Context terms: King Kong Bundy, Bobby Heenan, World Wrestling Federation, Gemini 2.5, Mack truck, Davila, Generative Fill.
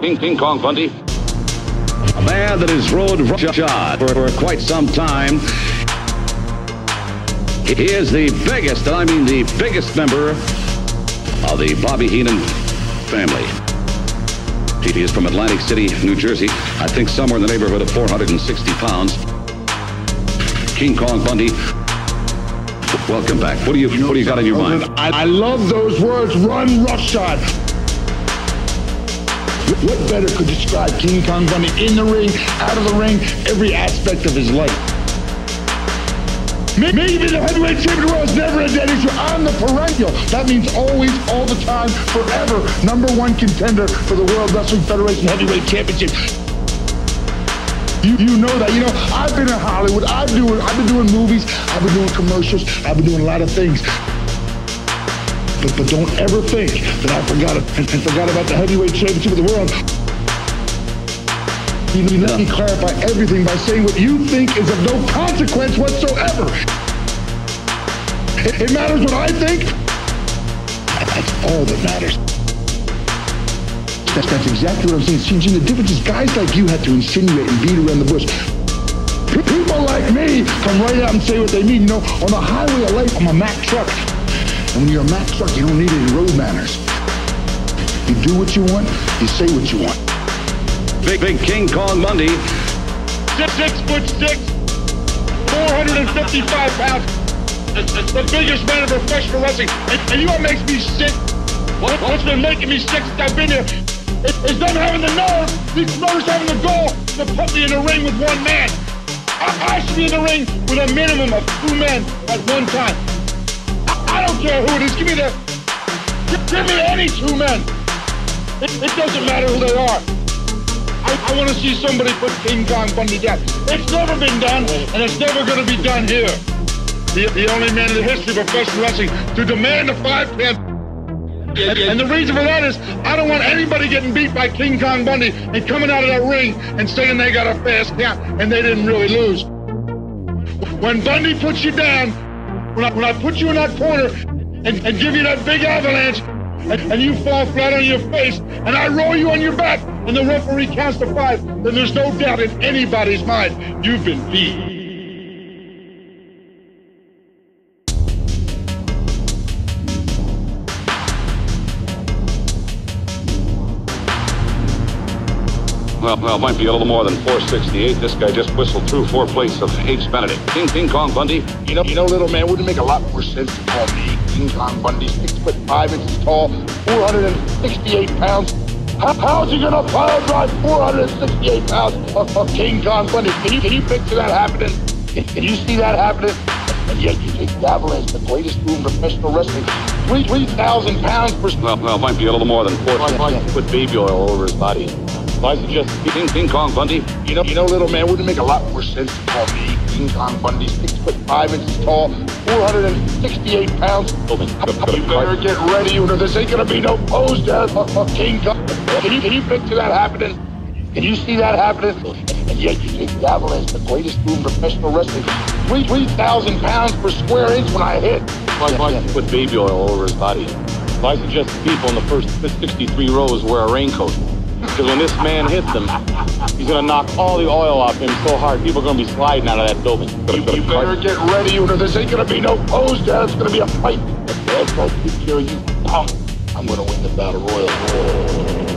King Kong Bundy. A man that has rode roughshod for quite some time. He is the biggest, and I mean the biggest member of the Bobby Heenan family. He is from Atlantic City, New Jersey. I think somewhere in the neighborhood of 460 pounds. King Kong Bundy, welcome back. What do you got in your mind? I love those words, run roughshod. What better could describe King Kong Bundy in the ring, out of the ring, every aspect of his life? Maybe the heavyweight champion of the world is never a dead issue. I'm the perennial. That means always, all the time, forever, #1 contender for the World Wrestling Federation Heavyweight Championship. You know that. You know, I've been in Hollywood. I've been doing movies. I've been doing commercials. I've been doing a lot of things. But don't ever think that I forgot it and forgot about the heavyweight championship of the world. You let me clarify everything by saying what you think is of no consequence whatsoever. It matters what I think. That's all that matters. That's exactly what I'm saying. See, the difference is guys like you have to insinuate and beat around the bush. People like me come right out and say what they mean. You know, on the highway of life, I'm a Mack truck. And when you're a Mack truck, you don't need any road manners. You do what you want, you say what you want. Big King Kong Bundy. 6'6", 455 pounds. That's the biggest man ever professional wrestling. And you know what makes me sick? What's been making me sick since I've been here? It's them having the nerve, these promoters having the goal to put me in the ring with one man. I should be in the ring with a minimum of 2 men at one time. I don't care who it is. Give me any 2 men. It doesn't matter who they are. I want to see somebody put King Kong Bundy down. It's never been done, and it's never going to be done here. The only man in the history of professional wrestling to demand a 5-10. And the reason for that is I don't want anybody getting beat by King Kong Bundy and coming out of that ring and saying they got a fast count and they didn't really lose. When Bundy puts you down, when I put you in that corner and give you that big avalanche and you fall flat on your face and I roll you on your back and the referee counts to 5, then there's no doubt in anybody's mind you've been beat. Well, it might be a little more than 468. This guy just whistled through 4 plates of H. Benedict. King Kong Bundy. You know, little man, wouldn't it make a lot more sense to call me King Kong Bundy, 6'5" inches tall, 468 pounds. How is he gonna pile drive 468 pounds of King Kong Bundy? Can you picture that happening? Can you see that happening? And yet you take Davila as the greatest move in professional wrestling. 3,000 pounds per... Well, it might be a little more than 4. Yeah. Put baby oil all over his body. I suggest King Kong Bundy. You know, little man, wouldn't it make a lot more sense to call me King Kong Bundy, 6'5" inches tall, 468 pounds. You better get ready. You know, this ain't gonna be no pose down of King Kong. Can you picture that happening? Can you see that happening? And yet you take Davila as the greatest move in professional wrestling. 3,000 pounds per square inch when I hit. My put baby oil all over his body. So I suggest people in the first 63 rows wear a raincoat. Because when this man hits him, he's going to knock all the oil off him so hard, people are going to be sliding out of that building. You better get ready. You know, this ain't going to be no pose down. It's going to be a fight. If I keep hearing you, I'm going to win the battle royal.